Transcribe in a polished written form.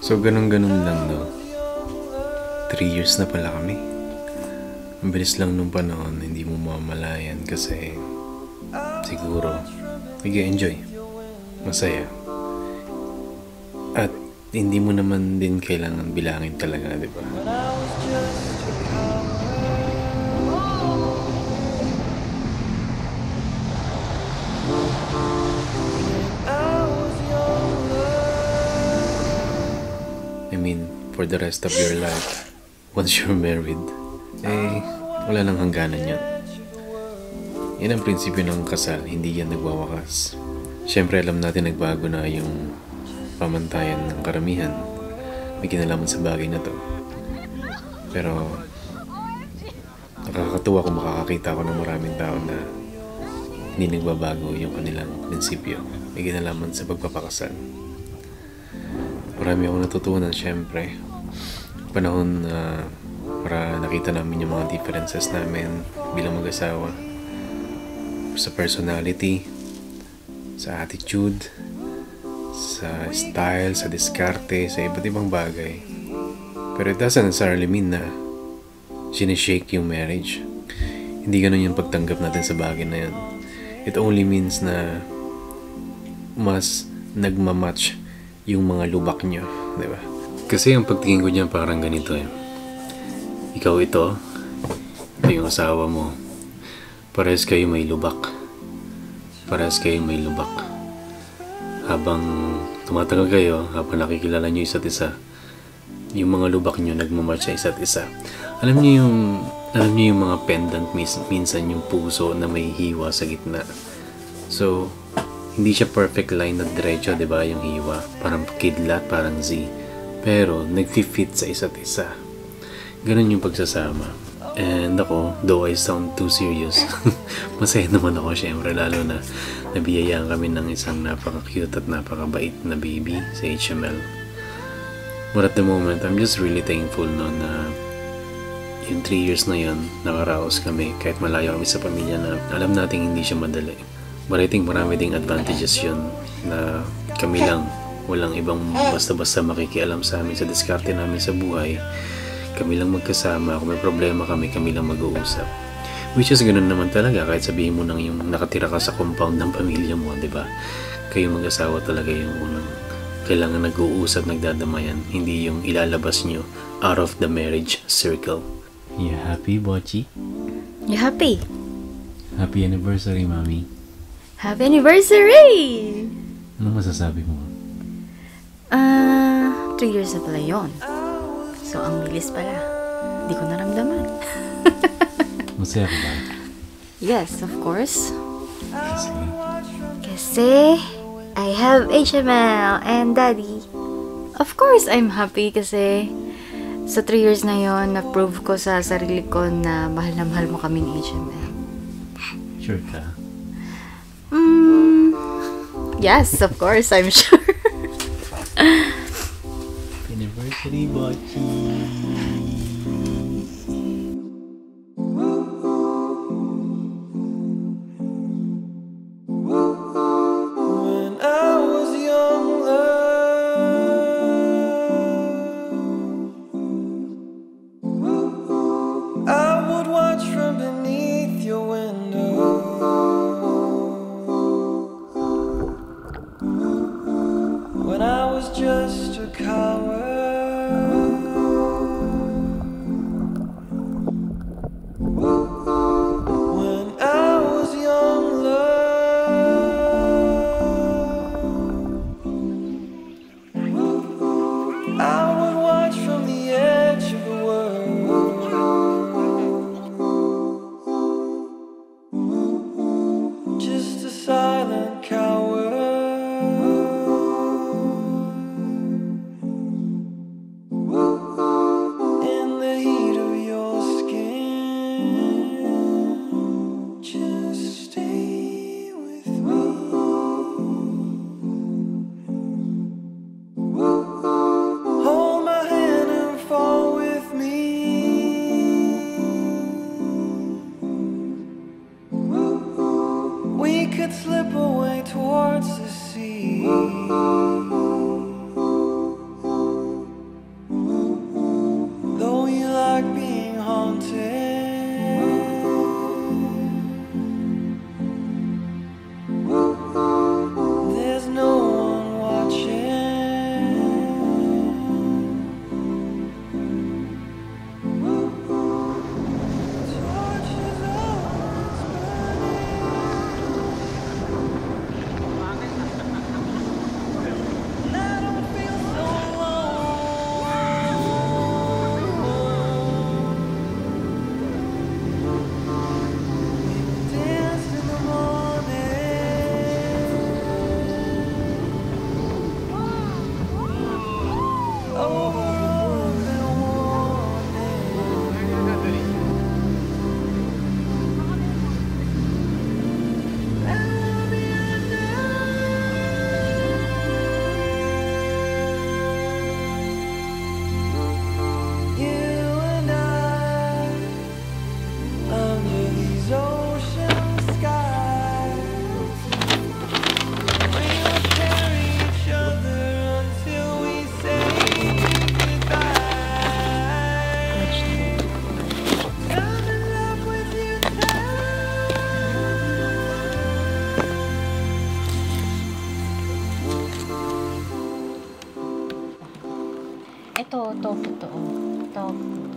So, ganun-ganun lang, no? 3 years na pala kami. Ang bilis lang nung panahon, hindi mo mamalayan kasi siguro nag-enjoy, masaya. At hindi mo naman din kailangan bilangin talaga, di ba? I mean, for the rest of your life, once you're married, eh, wala nang hangganan yan. Yan ang prinsipyo ng kasal, hindi yan nagwawakas. Siyempre, alam natin nagbago na yung pamantayan ng karamihan. May kinalaman sa bagay na to. Pero, nakakatuwa kung makakakita ko ng maraming tao na hindi nagbabago yung kanilang prinsipyo. May kinalaman sa pagpapakasal. Marami akong natutunan, syempre. Panahon para nakita namin yung mga differences namin bilang mag-asawa. Sa personality, sa attitude, sa style, sa diskarte, sa iba't ibang bagay. Pero it doesn't necessarily mean na sinishake yung marriage. Hindi ganun yung pagtanggap natin sa bagay na yun. It only means na mas nagmamatch yung mga lubak nyo, di ba? Kasi ang pagtingin ko niyan parang ganito eh. Ikaw ito yung asawa mo. Parehas kayo may lubak. Parehas kayo may lubak. Habang tumatagal kayo, habang nakikilala nyo isa't isa, yung mga lubak nyo nagmamatch sa isa't isa. Alam nyo yung mga pendant, minsan yung puso na may hiwa sa gitna. So, hindi siya perfect line na diretso, 'di ba, yung hiwa. Parang kidlat, parang Z. Pero nagfi-fit sa isa't isa. Ganun yung pagsasama. And ako, though I sound too serious, masaya naman ako syempre, lalo na nabiyayaan kami ng isang napaka-cute at napakabait na baby sa HML. But at the moment, I'm just really thankful no, na yung 3 years na yun, nakaraos kami kahit malayo kami sa pamilya na alam nating hindi siya madali. But I think marami ding advantages yun na kami lang, walang ibang basta-basta makikialam sa amin, sa diskarte namin sa buhay. Kami lang magkasama, kung may problema kami lang mag-uusap. Which is ganun naman talaga, kahit sabihin mo nang yung nakatira ka sa compound ng pamilya mo, di ba? Kayo mag-asawa talaga yung unang kailangan nag-uusap, nagdadamayan, hindi yung ilalabas nyo out of the marriage circle. You happy, Bochi? You happy? Happy anniversary, Mommy. Happy anniversary! Ano masasabi mo? 3 years na pala yun. So, ang bilis pala. Hindi ko naramdaman. Masaya ka ba? Yes, of course. Kasi I have HML and Daddy. Of course, I'm happy kasi sa 3 years na yun, na-prove ko sa sarili ko na mahal mo kami ni HML. Sure ka? Yes, of course, I'm sure. Anniversary, Bochi. Just a coward. When I was young, love, I would watch from the edge of the world. Just a silent coward. We could slip away towards the sea. Ito, tofu to. Tofu.